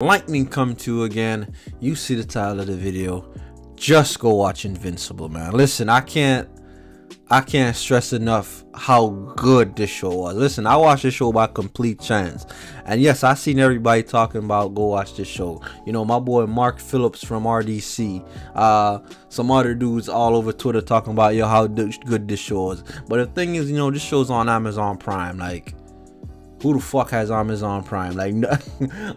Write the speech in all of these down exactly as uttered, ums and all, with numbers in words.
lightning come to again, you see the title of the video, just go watch Invincible, man. Listen, I can't I can't stress enough how good this show was. Listen, I watched this show by complete chance. And yes, I seen everybody talking about go watch this show. You know, my boy Mark Phillips from R D C. Uh, some other dudes all over Twitter talking about, yo, how good this show is. But the thing is, you know, this show's on Amazon Prime. Like, who the fuck has Amazon Prime? Like,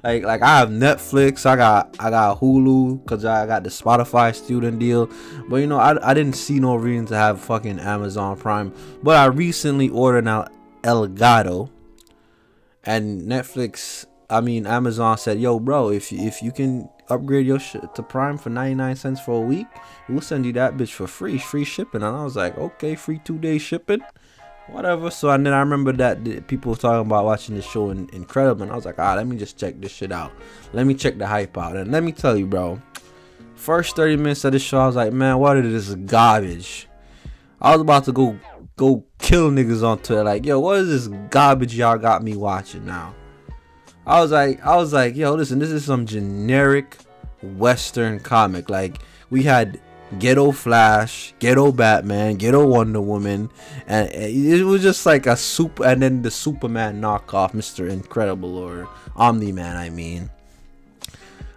like, like I have Netflix. I got, I got Hulu because I got the Spotify student deal. But you know, I, I didn't see no reason to have fucking Amazon Prime. But I recently ordered out Elgato, and Netflix, I mean Amazon said, yo, bro, if if you can upgrade your shit to Prime for ninety-nine cents for a week, we'll send you that bitch for free, free shipping. And I was like, okay, free two day shipping. Whatever. So, and then I remember that people were talking about watching this show in Incredible, and I was like, ah, let me just check this shit out. Let me check the hype out. And let me tell you, bro, first thirty minutes of this show, I was like, man, what is this garbage? I was about to go go kill niggas on Twitter, like, yo, what is this garbage y'all got me watching now? I was like, I was like, yo, listen, this is some generic Western comic. Like, we had ghetto Flash, ghetto Batman, ghetto Wonder Woman, and it was just like a super, and then the Superman knockoff, Mister Incredible, or Omni-Man, I mean.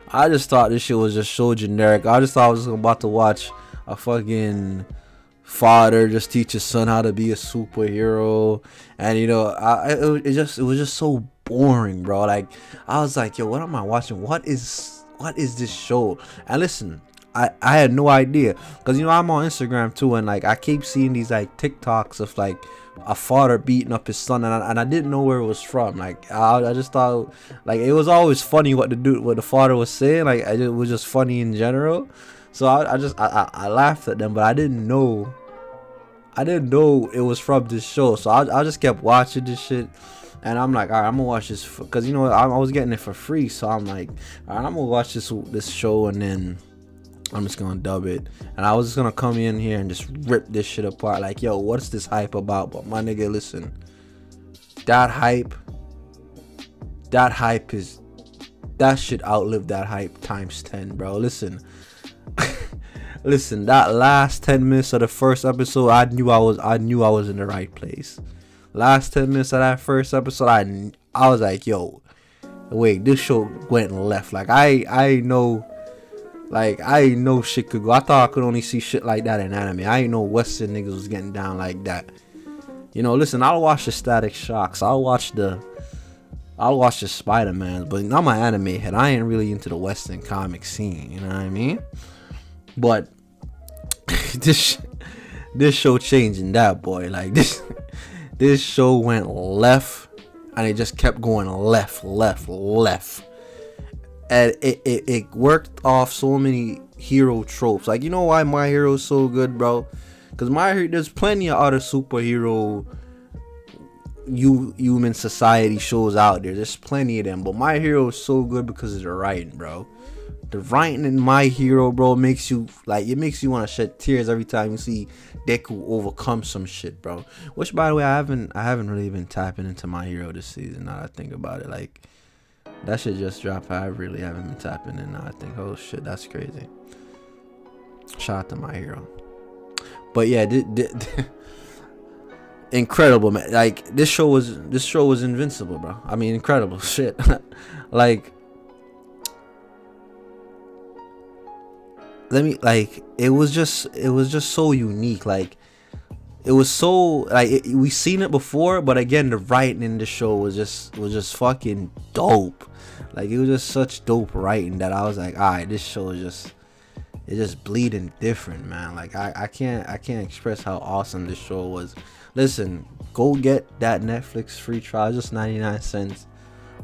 I just thought this shit was just so generic. I just thought I was about to watch a fucking father just teach his son how to be a superhero, and you know, I it just it was just so boring, bro. Like, I was like, yo, what am I watching? What is what is this show? And listen, I, I had no idea, because you know, I'm on Instagram too, and like I keep seeing these like TikToks of like a father beating up his son, and I, and I didn't know where it was from. Like, I, I just thought, like, it was always funny what the dude what the father was saying. Like, I, it was just funny in general. So I, I just I, I, I laughed at them, but I didn't know I didn't know it was from this show. So I, I just kept watching this shit. And I'm like, all right, I'm gonna watch this, because you know, I, I was getting it for free. So I'm like, all right, I'm gonna watch this this show, and then I'm just gonna dub it, and I was just gonna come in here and just rip this shit apart. Like, yo, what's this hype about? But my nigga, listen, that hype, that hype is, that shit outlived that hype times ten, bro. Listen, listen, that last ten minutes of the first episode, I knew I was, I knew I was in the right place. Last ten minutes of that first episode, I, I was like, yo, wait, this show went left. Like, I, I know. Like, I ain't know shit could go. I thought I could only see shit like that in anime. I ain't know Western niggas was getting down like that. You know, listen, I'll watch the Static Shocks. I'll watch the I'll watch the Spider-Man, but not my anime head. I ain't really into the Western comic scene, you know what I mean? But this this show changing that, boy. Like, this this show went left, and it just kept going left, left, left. And it, it, it worked off so many hero tropes. Like, you know why My Hero is so good, bro? Because My Hero, there's plenty of other superhero you human society shows out there. There's plenty of them. But My Hero is so good because of the writing, bro. The writing in My Hero, bro, makes you, like, it makes you want to shed tears every time you see Deku overcome some shit, bro. Which, by the way, I haven't, I haven't really been tapping into My Hero this season, now that I think about it. Like, that shit just dropped. I really haven't been tapping in. I think, oh shit, that's crazy. Shout out to My Hero. But yeah, did, did, Incredible, man. Like, this show was this show was Invincible, bro. I mean, Incredible shit. Like, let me like it was just it was just so unique. Like, it was so, like, it, we seen it before, but again, the writing in the show was just was just fucking dope. Like, it was just such dope writing that I was like, all right, this show is just it's just bleeding different, man. Like, I, I can't I can't express how awesome this show was. Listen, go get that Netflix free trial, just ninety-nine cents.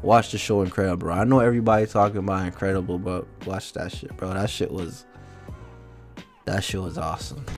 Watch the show Incredible, bro. I know everybody talking about Incredible, but watch that shit, bro. That shit was that shit was awesome.